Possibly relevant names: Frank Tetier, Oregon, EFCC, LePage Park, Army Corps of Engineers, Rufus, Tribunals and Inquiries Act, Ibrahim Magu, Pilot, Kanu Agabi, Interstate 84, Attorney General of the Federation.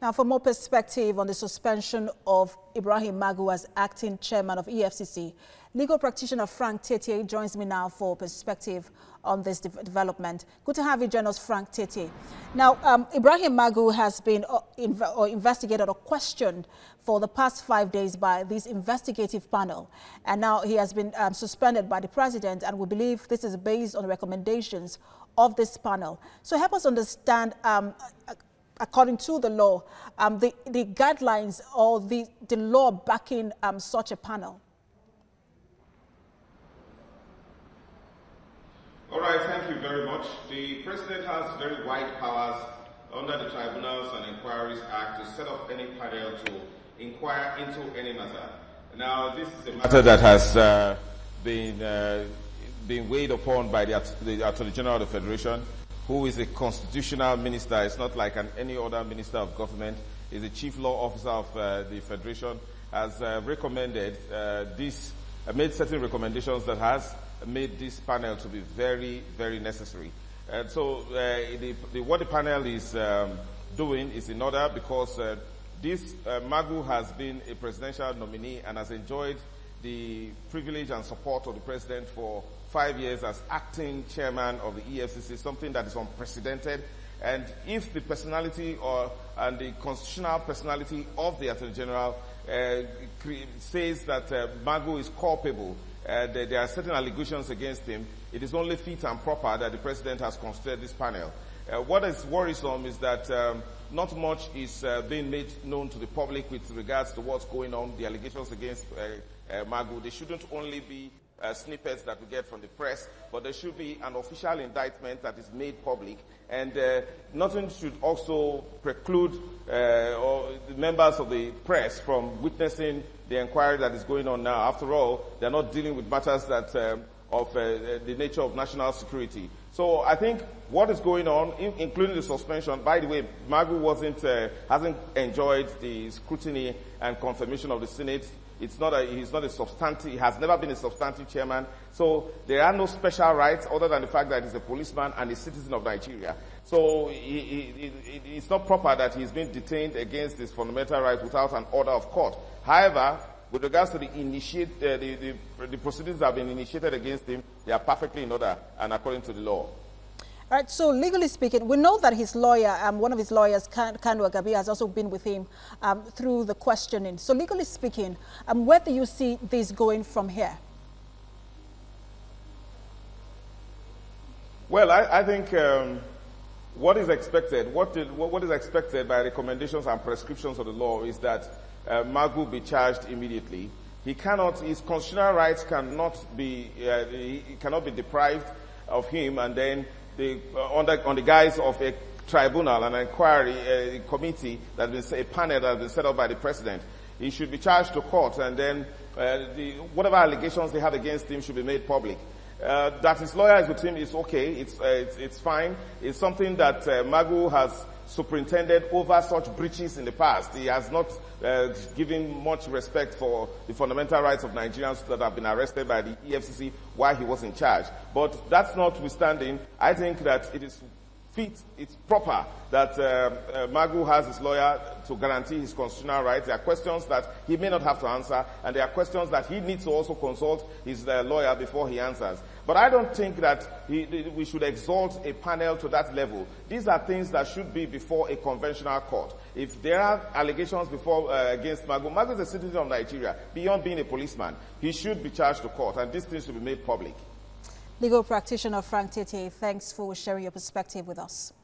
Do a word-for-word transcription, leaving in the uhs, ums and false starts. Now, for more perspective on the suspension of Ibrahim Magu as acting chairman of E F C C, legal practitioner Frank Tetier joins me now for perspective on this de development. Good to have you join us, Frank Tetier. Now, um, Ibrahim Magu has been uh, inv or investigated or questioned for the past five days by this investigative panel. And now he has been um, suspended by the president, and we believe this is based on recommendations of this panel. So help us understand, um, according to the law, um, the, the guidelines or the, the law backing um, such a panel. All right, thank you very much. The president has very wide powers under the Tribunals and Inquiries Act to set up any panel to inquire into any matter. Now, this is a matter that has uh, been, uh, been weighed upon by the, the Attorney General of the Federation, who is a constitutional minister. It's not like an, any other minister of government. He's the chief law officer of uh, the Federation, has uh, recommended uh, this, uh, made certain recommendations that has made this panel to be very, very necessary. And so uh, the, the, what the panel is um, doing is in order because uh, this uh, Magu has been a presidential nominee and has enjoyed the privilege and support of the president for five years as acting chairman of the E F C C, something that is unprecedented. And if the personality or and the constitutional personality of the Attorney General uh, says that uh, Magu is culpable, uh, that there are certain allegations against him, it is only fit and proper that the president has constituted this panel. Uh, what is worrisome is that um, not much is uh, being made known to the public with regards to what's going on, the allegations against uh, uh, Magu. They shouldn't only be Uh, snippets that we get from the press, but there should be an official indictment that is made public, and uh, nothing should also preclude uh, or the members of the press from witnessing the inquiry that is going on now. After all, they're not dealing with matters that um, of uh, the nature of national security. So I think what is going on, in, including the suspension, by the way, Magu wasn't, uh, hasn't enjoyed the scrutiny and confirmation of the Senate. It's not a, he's not a substantive, he has never been a substantive chairman. So there are no special rights other than the fact that he's a policeman and a citizen of Nigeria. So he, he, he, it's not proper that he's been detained against his fundamental rights without an order of court. However, with regards to the, initiate, uh, the, the, the proceedings that have been initiated against him, they are perfectly in order and according to the law. All right, so legally speaking, we know that his lawyer, um, one of his lawyers, Kanu Agabi, has also been with him um, through the questioning. So legally speaking, um, where do you see this going from here? Well, I, I think um, what is expected, what, did, what, what is expected by recommendations and prescriptions of the law is that uh, Magu be charged immediately. He cannot, his constitutional rights cannot be, uh, he cannot be deprived of him, and then The, uh, on, the, on the guise of a tribunal, an inquiry a committee, that has been, a panel that has been set up by the president. He should be charged to court, and then uh, the, whatever allegations they have against him should be made public. Uh, that his lawyer is with him is okay, it's, uh, it's, it's fine. It's something that uh, Magu has superintended over such breaches in the past. He has not uh, given much respect for the fundamental rights of Nigerians that have been arrested by the E F C C while he was in charge. But that's notwithstanding, I think that it is fit, it's proper that uh, uh, Magu has his lawyer to guarantee his constitutional rights. There are questions that he may not have to answer, and there are questions that he needs to also consult his uh, lawyer before he answers. But I don't think that he, we should exalt a panel to that level. These are things that should be before a conventional court. If there are allegations before uh, against Magu, Magu is a citizen of Nigeria. Beyond being a policeman, he should be charged to court, and these things should be made public. Legal practitioner Frank Tetier, thanks for sharing your perspective with us.